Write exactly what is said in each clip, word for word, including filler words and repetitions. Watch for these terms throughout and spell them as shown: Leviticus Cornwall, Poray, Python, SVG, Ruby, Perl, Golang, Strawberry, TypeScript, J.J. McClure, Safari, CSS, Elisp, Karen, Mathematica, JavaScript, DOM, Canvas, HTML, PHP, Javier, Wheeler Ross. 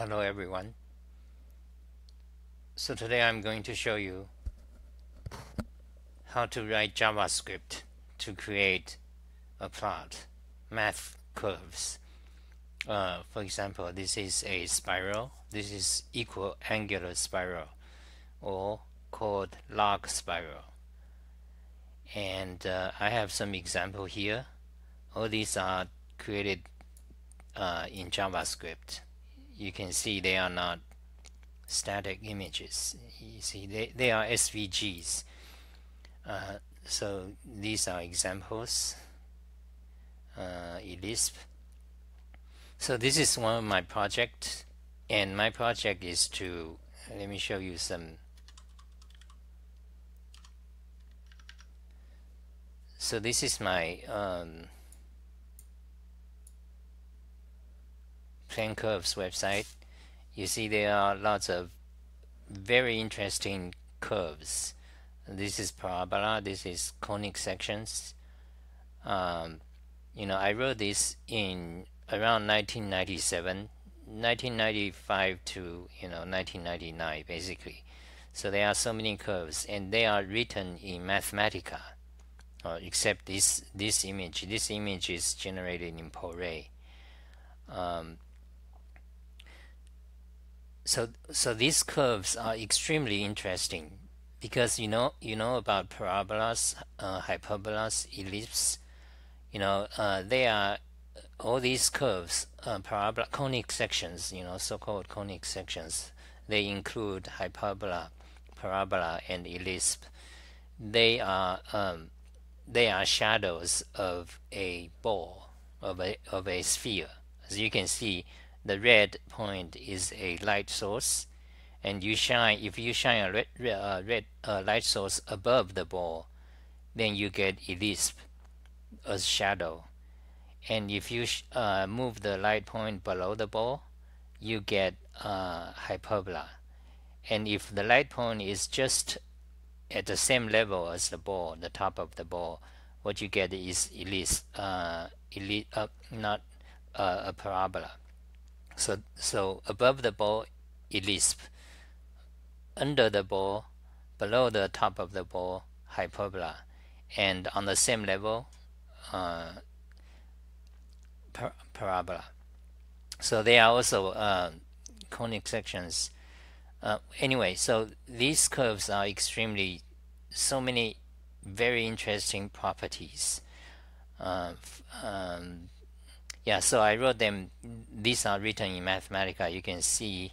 Hello everyone. So today I'm going to show you how to write JavaScript to create a plot, math curves. Uh, for example, this is a spiral, this is equal angular spiral or called log spiral. And uh, I have some example here. All these are created uh, in JavaScript. You can see they are not static images. You see they, they are S V Gs. Uh, so these are examples. Uh, Elisp. So this is one of my projects, and my project is to let me show you some. So this is my um, plane curves website. You see there are lots of very interesting curves. This is parabola, this is conic sections. Um, you know, I wrote this in around nineteen ninety-seven, nineteen ninety-five to you know nineteen ninety-nine basically. So there are so many curves, and they are written in Mathematica. Uh, except this this image. This image is generated in Poray. Um, so so these curves are extremely interesting because you know you know about parabolas, uh, hyperbolas, ellipses. You know uh, they are all these curves, uh, parabola, conic sections. You know, so-called conic sections. They include hyperbola, parabola, and ellipse. They are um, They are shadows of a ball, of a, of a sphere. As you can see, the red point is a light source, and you shine. If you shine a red, uh, red uh, light source above the ball, then you get Elisp as shadow. And if you sh uh, move the light point below the ball, you get uh, hyperbola. And if the light point is just at the same level as the ball, the top of the ball, what you get is ellipse, uh, ellipse, uh, not uh, a parabola. So, so above the ball, ellipse. Under the ball, below the top of the ball, hyperbola, and on the same level, uh, par parabola. So they are also uh, conic sections. Uh, anyway, so these curves are extremely, so many very interesting properties. Uh, um, yeah, so I wrote them. These are written in Mathematica. You can see,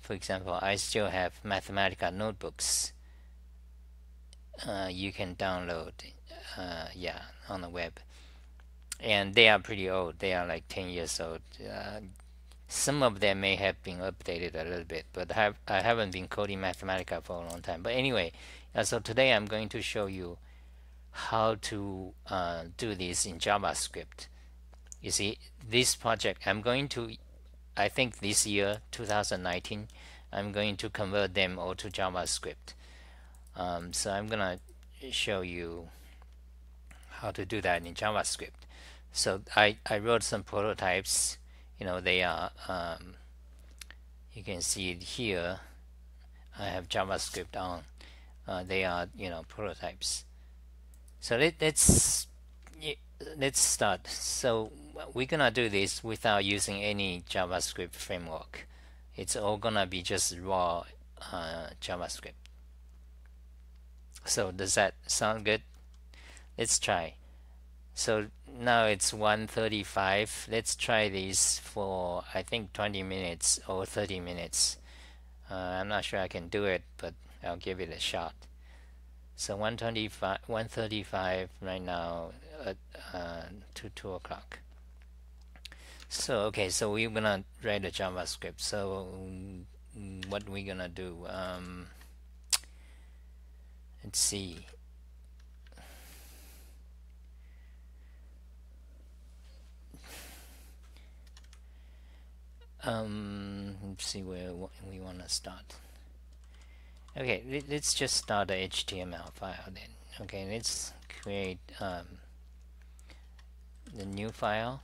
for example, I still have Mathematica notebooks. Uh, you can download, uh, yeah, on the web. And they are pretty old. They are like ten years old. Uh, Some of them may have been updated a little bit, but have, I haven't been coding Mathematica for a long time. But anyway, so today I'm going to show you how to uh, do this in JavaScript. You see, this project, I'm going to, I think this year, two thousand nineteen, I'm going to convert them all to JavaScript. Um, so I'm going to show you how to do that in JavaScript. So I, I wrote some prototypes. You know, they are, um, you can see it here. I have JavaScript on. Uh, they are, you know, prototypes. So let, let's let's start. So we're gonna do this without using any JavaScript framework. It's all gonna be just raw uh, JavaScript. So does that sound good? Let's try. So now it's one thirty-five. Let's try this for I think twenty minutes or thirty minutes. Uh, I'm not sure I can do it, but I'll give it a shot. So one twenty-five, one thirty-five right now at uh, to two o'clock. So okay, so we're gonna write a JavaScript. So what we're gonna do? Um, let's see. Um, let's see where we want to start. Okay, let's just start a H T M L file then. Okay, let's create um, the new file,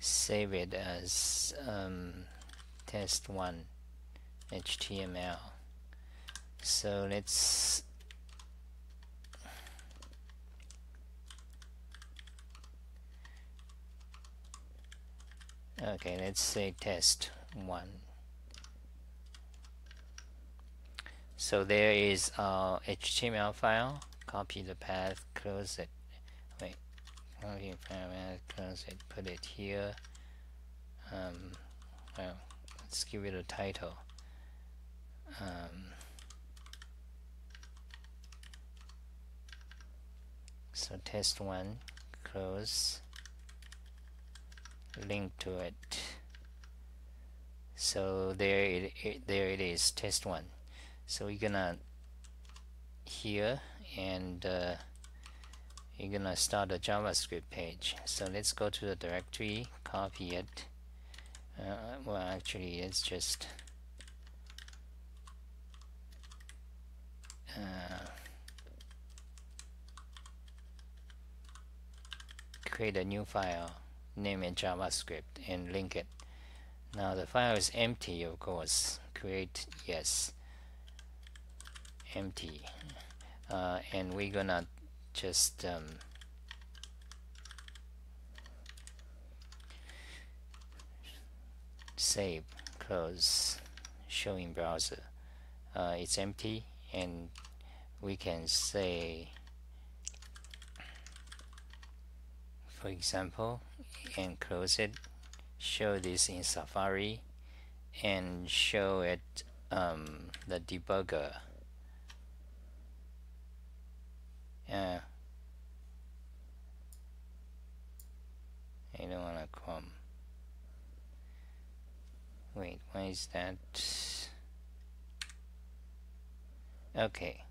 save it as um, test one H T M L. So let's okay let's say test one. So there is our H T M L file. Copy the path, close it, wait, copy the path, close it, put it here. Um, well, let's give it a title. Um, so test one, close, link to it. So there it, it there it is, test one. So we're gonna here and uh, you're gonna start a JavaScript page. So let's go to the directory, copy it. Uh, well, actually, it's just uh, create a new file, name it JavaScript, and link it. Now the file is empty, of course. Create yes, empty. Uh, and we're gonna just um, save, close, show in browser. Uh, it's empty, and we can say, for example, and close it, show this in Safari, and show it um, the debugger. Uh, I don't want to come. Wait, why is that? Okay.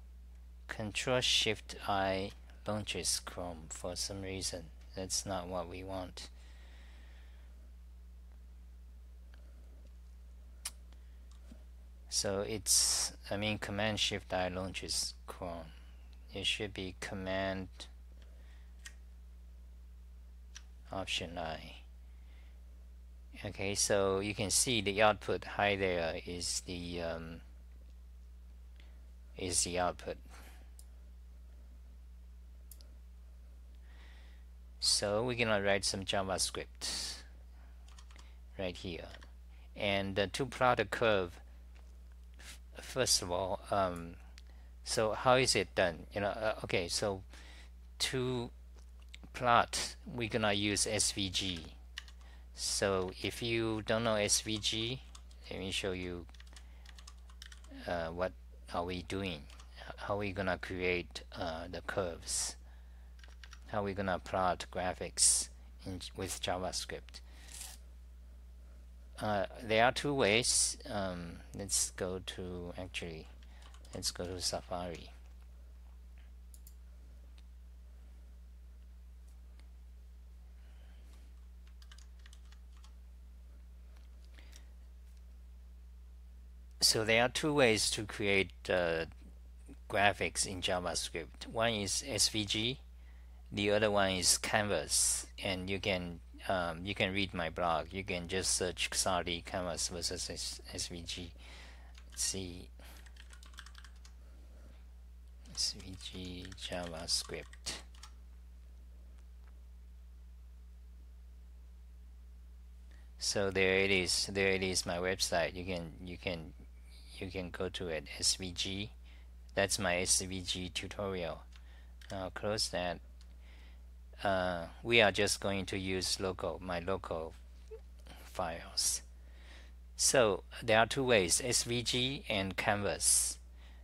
Control Shift I launches Chrome for some reason. That's not what we want. So it's, I mean, Command Shift I launches Chrome. It should be Command Option I. Okay, so you can see the output high there is the um, is the output. So we're gonna write some JavaScript right here, and uh, to plot a curve. First of all. Um, So how is it done? You know, uh, okay. So to plot, we're gonna use S V G. So if you don't know S V G, let me show you uh, what are we doing. How are we gonna create uh, the curves? How are we gonna plot graphics in, with JavaScript? Uh, there are two ways. Um, let's go to actually. Let's go to Safari. So there are two ways to create uh, graphics in JavaScript. One is S V G, the other one is Canvas. And you can um, you can read my blog. You can just search Xari Canvas versus S V G. Let's see. S V G JavaScript. So there it is. There it is. My website. You can you can you can go to it. S V G. That's my S V G tutorial. Now close that. Uh, we are just going to use local my local files. So there are two ways: S V G and Canvas.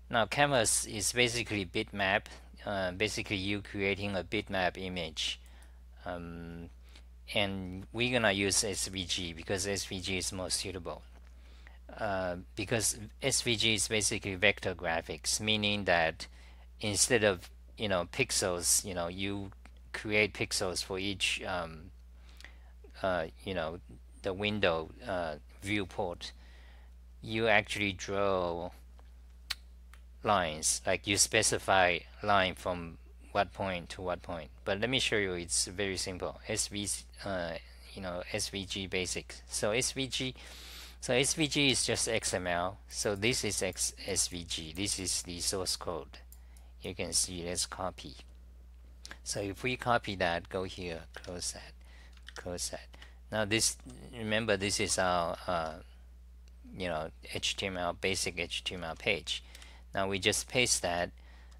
Now Canvas is basically bitmap, uh, basically you creating a bitmap image, um, and we're gonna use S V G because S V G is more suitable, uh, because S V G is basically vector graphics, meaning that instead of, you know, pixels, you know, you create pixels for each um, uh, you know, the window uh, viewport. You actually draw lines, like you specify line from what point to what point. But let me show you, it's very simple. S V, uh, you know, S V G basics. So S V G, so S V G is just X M L. So this is X SVG. This is the source code. You can see, let's copy. So if we copy that, go here, close that, close that. Now this, remember, this is our uh, you know, H T M L, basic H T M L page. Now we just paste that.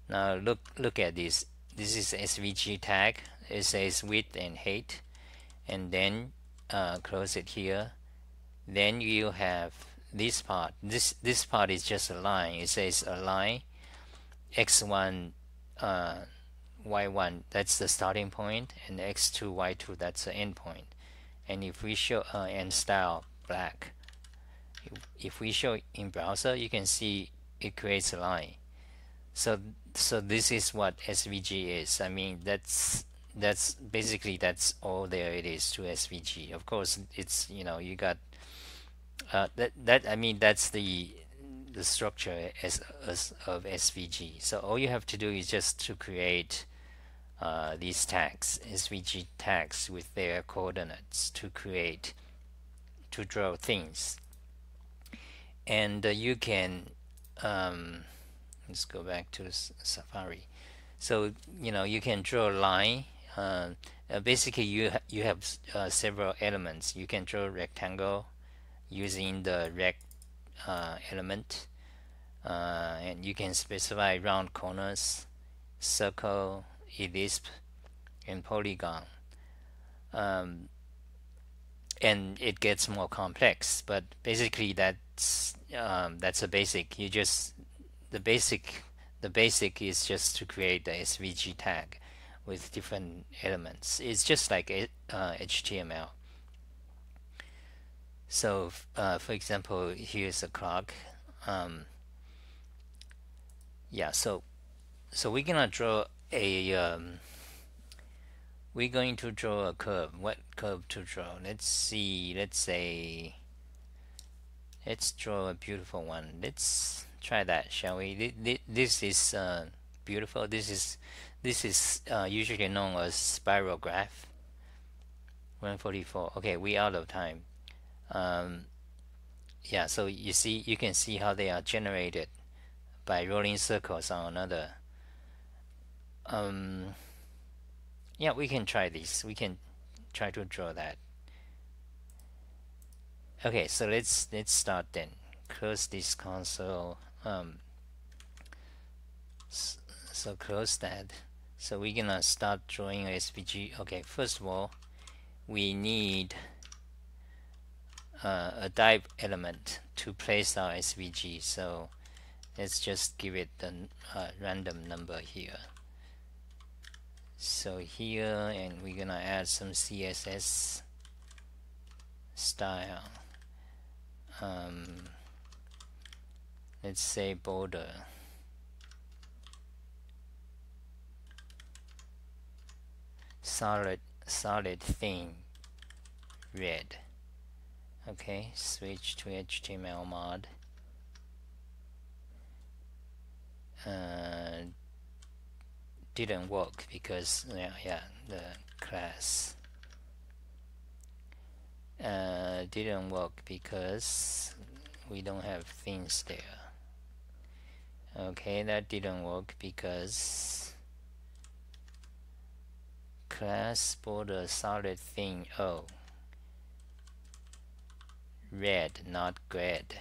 Now look, look at this. This is S V G tag. It says width and height, and then uh, close it here. Then you have this part. This this part is just a line. It says a line, x one, uh, y one. That's the starting point, and x two, y two. That's the end point. And if we show uh, and style black, if we show in browser, you can see it creates a line. So so this is what S V G is. I mean, that's that's basically that's all there it is to S V G. Of course, it's, you know, you got uh, that that I mean, that's the the structure as, as of S V G. So all you have to do is just to create uh, these tags, S V G tags with their coordinates, to create, to draw things. And uh, you can um, let's go back to Safari. So, you know, you can draw a line. Uh, uh, basically, you ha you have uh, several elements. You can draw a rectangle using the rect uh, element, uh, and you can specify round corners, circle, Elisp, and polygon. Um, and it gets more complex, but basically that's um, that's a basic. You just the basic the basic is just to create the S V G tag with different elements. It's just like uh, H T M L. So uh, for example, here's a clock. Um, yeah, so so we're gonna draw a um, we're going to draw a curve. What curve to draw? Let's see. Let's say, let's draw a beautiful one. Let's try that, shall we? This is uh, beautiful. This is this is uh, usually known as spiral graph. one forty-four. Okay, we out of time. Um, yeah. So you see, you can see how they are generated by rolling circles on another. Um. Yeah, we can try this. We can try to draw that. Okay, so let's let's start then. Close this console. Um, so close that. So we're gonna start drawing S V G. Okay, first of all, we need uh, a type element to place our S V G. So let's just give it a uh, random number here. So here, and we're gonna add some C S S style. Um, let's say border. Solid, solid thing. Red. Okay, switch to H T M L mod. Uh, didn't work because yeah, yeah the class uh, didn't work because we don't have things there. Okay, that didn't work because class border solid thing, oh, red, not grade.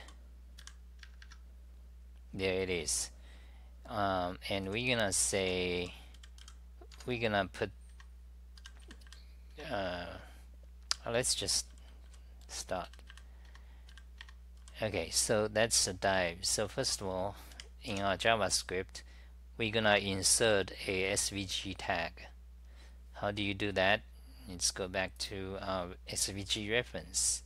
There it is. Um, and we're gonna say, we're gonna put uh, let's just start. Okay, so that's the dive. So first of all, in our JavaScript, we're gonna insert a S V G tag. How do you do that? Let's go back to our S V G reference,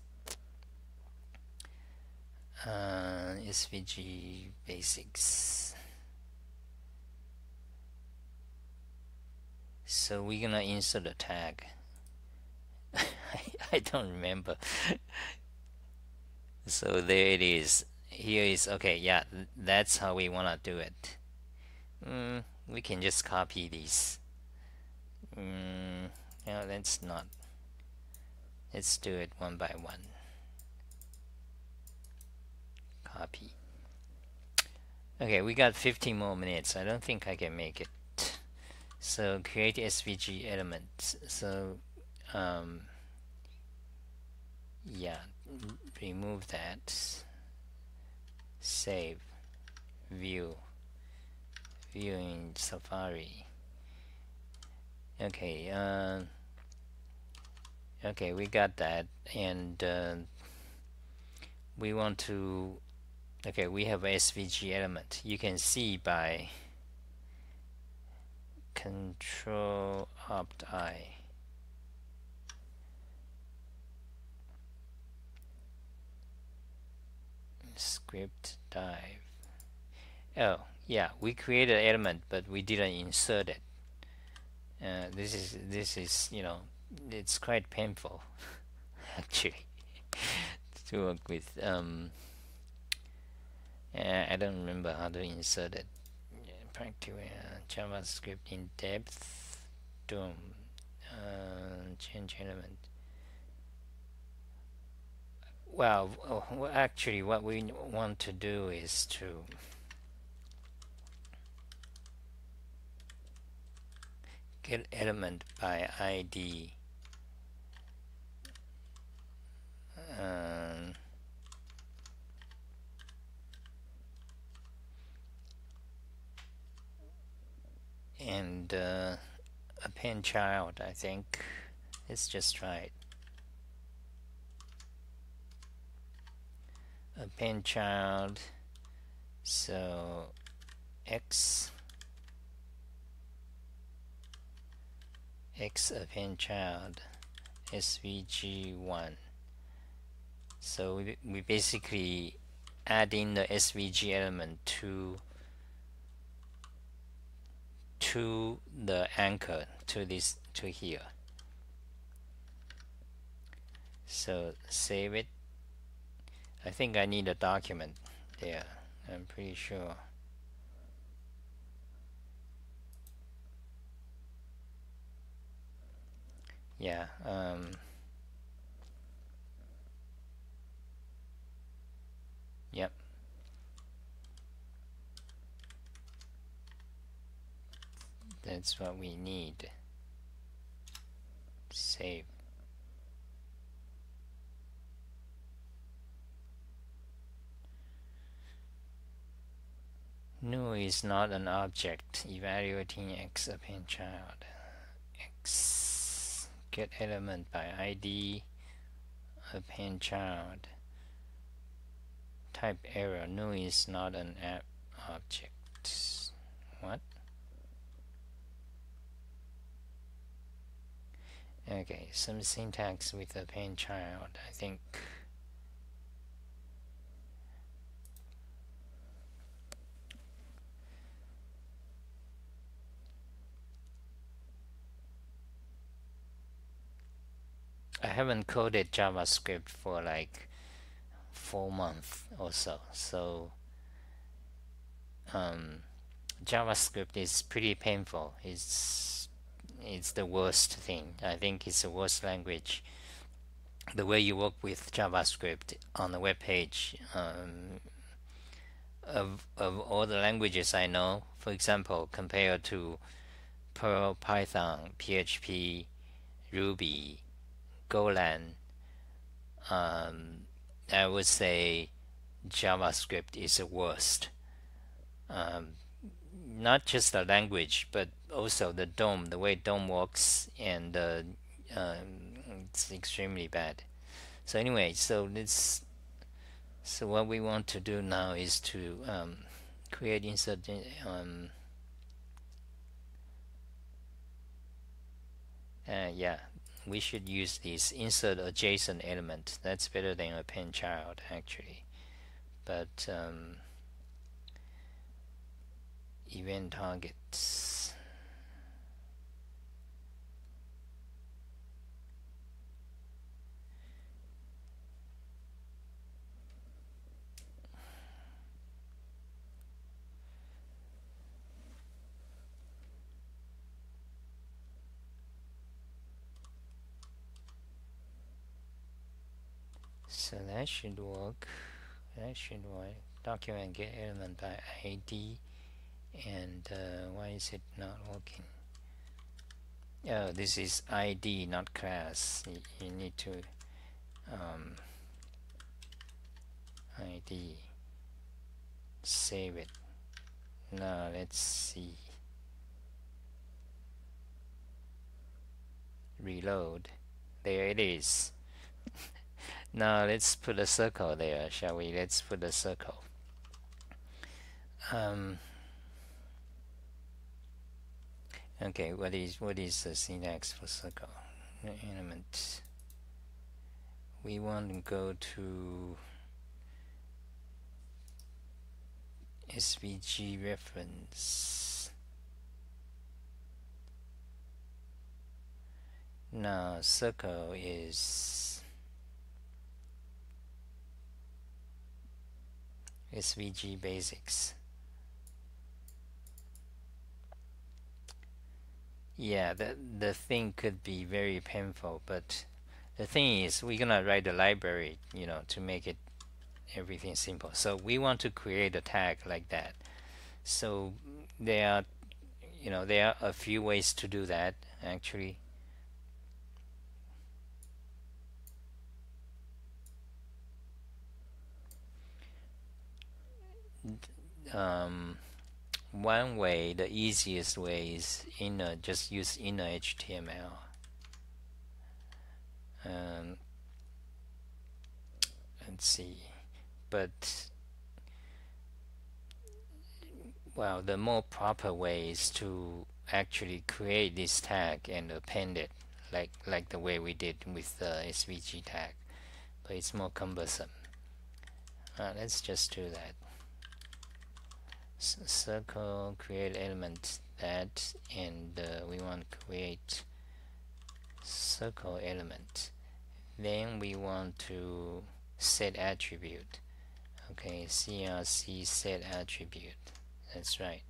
uh, S V G basics. So we're gonna insert a tag. I don't remember. So there it is. Here is, okay, yeah, that's how we wanna do it. Mm, we can just copy these. Mm, yeah, that's not. Let's do it one by one. Copy. Okay, we got fifteen more minutes. I don't think I can make it. So create S V G elements. So um, yeah, remove that. Save. View. View in Safari. Okay. Uh, okay, we got that, and uh, we want to. Okay, we have S V G element. You can see by Control Opt I. Script dive. Oh, yeah, we created an element, but we didn't insert it. Uh, this is this is you know, it's quite painful actually to work with. Um, uh, I don't remember how to insert it. Yeah, practically uh, JavaScript in depth. D O M uh, change element. Well, well, actually, what we want to do is to get element by I D. Um, and uh, append child, I think. Let's just try it. Append child, so x x append child S V G one. So we we basically add in the S V G element to to the anchor to this to here. So save it. I think I need a document there, I'm pretty sure. Yeah, um, yep. That's what we need. Save. New is not an object. Evaluating x append child. X get element by I D append child. Type error. New is not an app object. What? Okay, some syntax with append child, I think. I haven't coded JavaScript for like four months or so, so um, JavaScript is pretty painful. It's it's the worst thing. I think it's the worst language. The way you work with JavaScript on the web page, um, of of all the languages I know, for example, compared to Perl, Python, P H P, Ruby, Golang, um, I would say JavaScript is the worst. Um, not just the language, but also the D O M, the way D O M works, and uh, um, it's extremely bad. So anyway, so let's. So what we want to do now is to um, create insert. Um, uh, yeah. We should use this insert adjacent element. That's better than append child actually, but um, event targets. so that should work. That should work. Document get element by I D, and uh, why is it not working? Oh, this is I D, not class. You, you need to um, I D, save it. Now let's see. Reload. There it is. Now let's put a circle there, shall we? Let's put a circle. Um, okay, what is what is the syntax for circle? Element. We want to go to S V G reference. Now circle is S V G basics. Yeah, the the thing could be very painful, but the thing is we're gonna write a library, you know, to make it everything simple. So we want to create a tag like that. So there are, you know, there are a few ways to do that actually. Um, one way, the easiest way, is inner. Just use inner H T M L. Um, let's see. But well, the more proper way is to actually create this tag and append it, like like the way we did with the S V G tag. But it's more cumbersome. Uh, let's just do that. So circle, create element, that, and uh, we want to create circle element. Then we want to set attribute. Okay, C R C set attribute. That's right.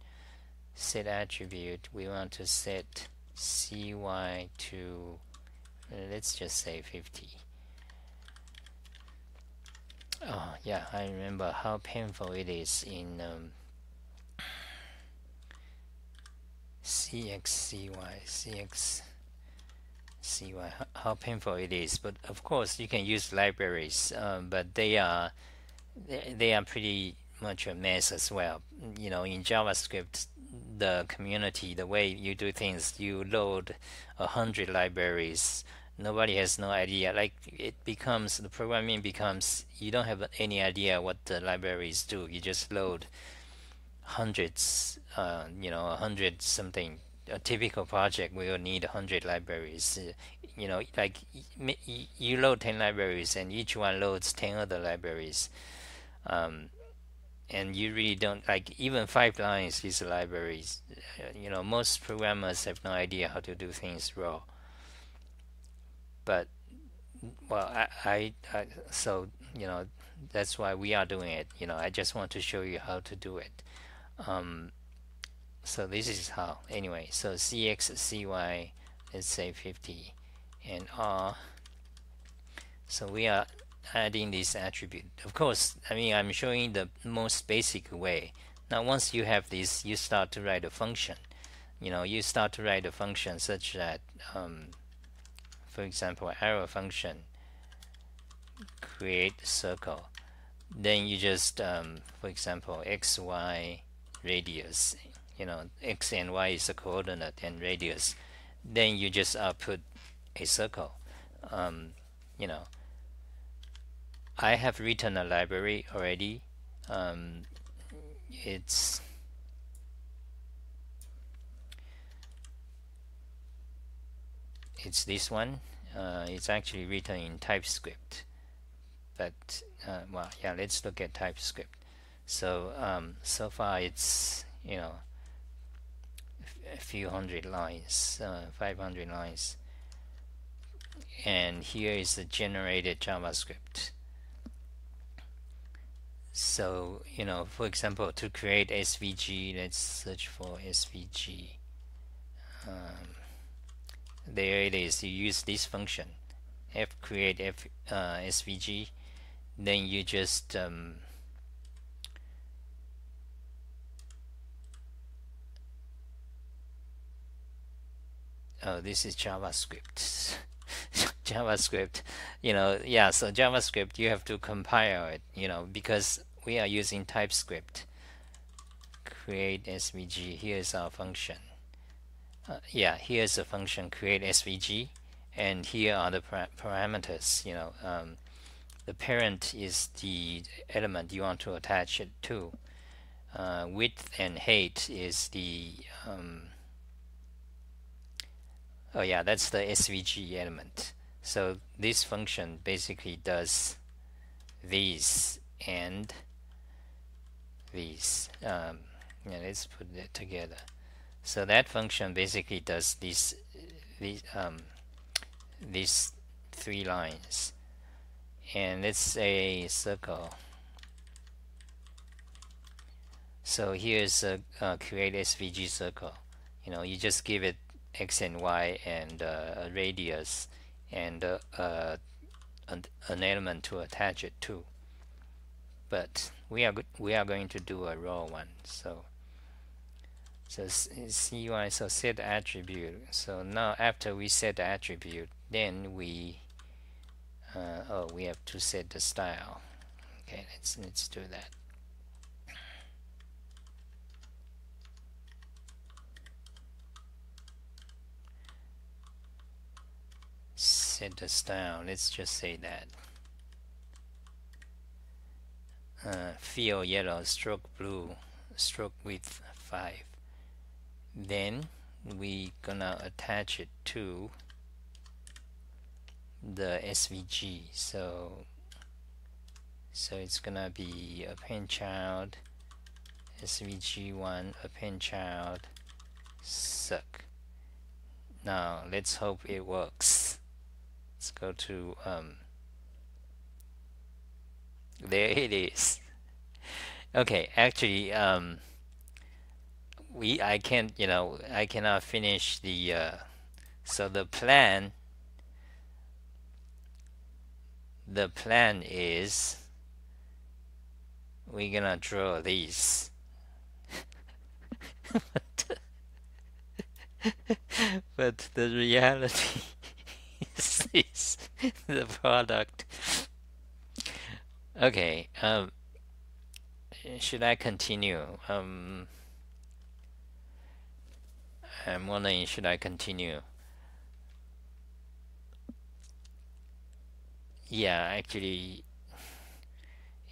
Set attribute. We want to set C Y to, let's just say fifty. Oh yeah, I remember how painful it is in um, C X C Y, C X C Y, how painful it is. But of course you can use libraries, um, but they are they are pretty much a mess as well. You know, in JavaScript, the community, the way you do things, you load a hundred libraries. Nobody has no idea. Like, it becomes, the programming becomes, you don't have any idea what the libraries do. You just load hundreds, uh, you know, a hundred something. A typical project will need a hundred libraries. Uh, you know, like you load ten libraries, and each one loads ten other libraries, um, and you really don't, like, even five lines is libraries. Uh, you know, most programmers have no idea how to do things raw. But well, I, I, I so you know, that's why we are doing it. You know, I just want to show you how to do it. Um, so this is how. Anyway, so C X C Y, let's say fifty, and R. So we are adding this attribute. Of course, I mean, I'm showing the most basic way. Now, once you have this, you start to write a function. You know, you start to write a function such that, um, for example, arrow function, create circle. Then you just, um, for example, X Y radius, you know, X and Y is a coordinate and radius. Then you just output a circle. Um, you know, I have written a library already. Um, it's it's this one. Uh, it's actually written in TypeScript. But uh, well, yeah, let's look at TypeScript. So um, so far it's, you know, a few hundred lines, uh, five hundred lines, and here is the generated JavaScript. So, you know, for example, to create S V G, let's search for S V G. Um, there it is. You use this function, f create f uh, S V G, then you just um, oh, this is JavaScript. JavaScript, you know, yeah, so JavaScript, you have to compile it, you know, because we are using TypeScript. Create S V G, here's our function. Uh, yeah, here's the function create S V G, and here are the par parameters, you know. Um, the parent is the element you want to attach it to. Uh, width and height is the... Um, oh yeah, that's the S V G element. So this function basically does these and these. Um, yeah, let's put that together. So that function basically does these these um, these three lines, and let's say circle. So here's a uh, create S V G circle. You know, you just give it x and y and uh, a radius and uh, uh, an, an element to attach it to. But we are we are going to do a raw one. So. So C U I, so set attribute. So now after we set the attribute, then we uh, oh we have to set the style. Okay, let's let's do that. Set the style. Let's just say that. Uh, fill yellow, stroke blue, stroke width five. Then we gonna attach it to the S V G, so so it's gonna be append child S V G one append child suck. Now let's hope it works. Let's go to um there it is. Okay, actually um we I can't, you know, I cannot finish the uh, so the plan the plan is we're gonna draw these. But the reality is this, the product. Okay, um should I continue? um I'm wondering, should I continue? Yeah, actually,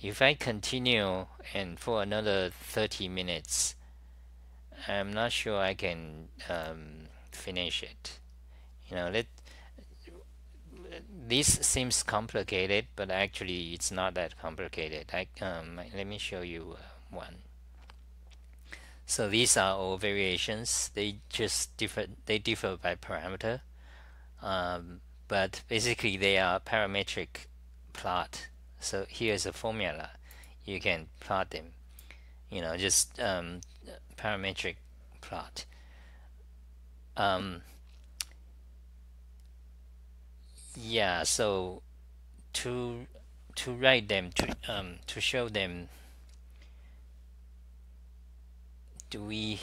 if I continue and for another thirty minutes, I'm not sure I can um, finish it. You know, let this seems complicated, but actually it's not that complicated. I um, let me show you one. So these are all variations. They just differ. They differ by parameter, um, but basically they are parametric plot. So here's a formula. You can plot them. You know, just um, parametric plot. Um, yeah. So to to write them to um, to show them. Do we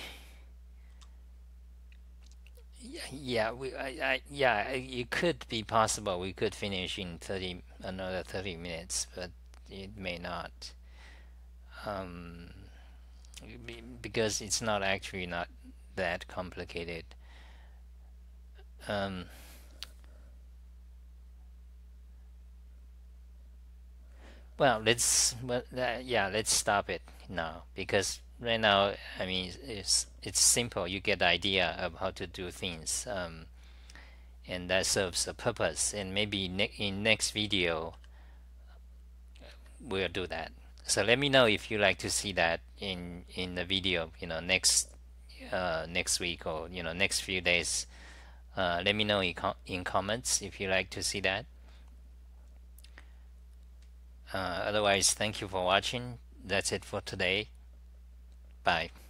yeah we I, I yeah it could be possible we could finish in thirty another thirty minutes, but it may not, um because it's not actually not that complicated. um well let's well uh, yeah let's stop it now, because right now, I mean, it's it's simple. You get the idea of how to do things, um, and that serves a purpose. And maybe ne in next video, we'll do that. So let me know if you like to see that in in the video. You know, next uh, next week, or you know, next few days. Uh, let me know in com in comments if you like to see that. Uh, otherwise, thank you for watching. That's it for today. Bye.